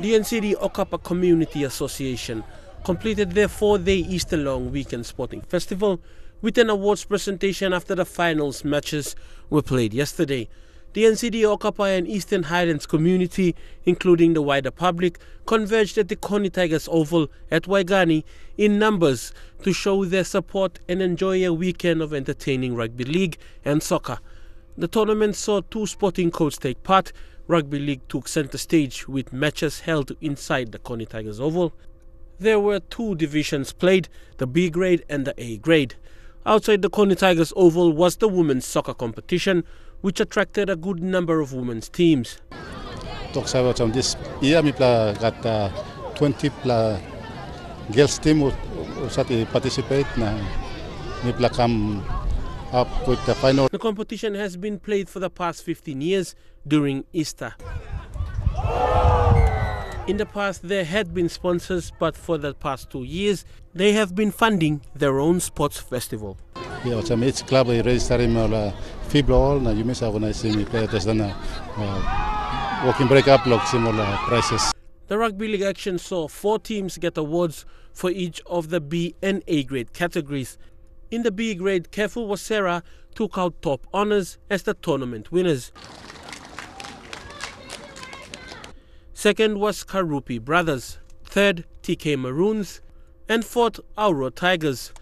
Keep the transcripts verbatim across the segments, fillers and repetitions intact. The N C D Okapa Community Association completed their four-day Easter-long weekend sporting festival with an awards presentation after the finals matches were played yesterday. The N C D Okapa and Eastern Highlands community, including the wider public, converged at the Konny Tigers Oval at Waigani in numbers to show their support and enjoy a weekend of entertaining rugby league and soccer. The tournament saw two sporting codes take part. Rugby league took centre stage with matches held inside the Konny Tigers Oval. There were two divisions played, the B grade and the A grade. Outside the Konny Tigers Oval was the women's soccer competition, which attracted a good number of women's teams. Talks about um, this year we got uh, twenty uh, girls team who, who participate. We come up with the final. The competition has been played for the past fifteen years during Easter. In the past, there had been sponsors, but for the past two years, they have been funding their own sports festival. Yeah, so each club is registering a football, and you miss organizing players and walking break up like similar prices. The rugby league action saw four teams get awards for each of the B and A grade categories. In the B grade, Kefu Wasera took out top honors as the tournament winners. Second was Karupi Brothers, third T K Maroons, and fourth Auro Tigers.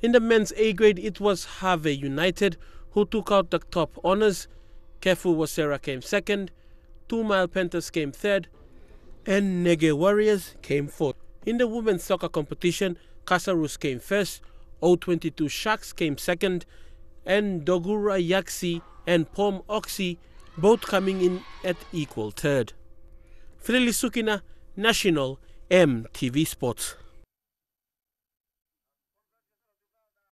In the men's A grade, it was Harvey United who took out the top honours. Kefu Wasera came second, Two Mile Panthers came third, and Nege Warriors came fourth. In the women's soccer competition, Kassarus came first, zero twenty-two Sharks came second, and Dogura Yaksi and Pom Oxy both coming in at equal third. Frili National M T V Sports.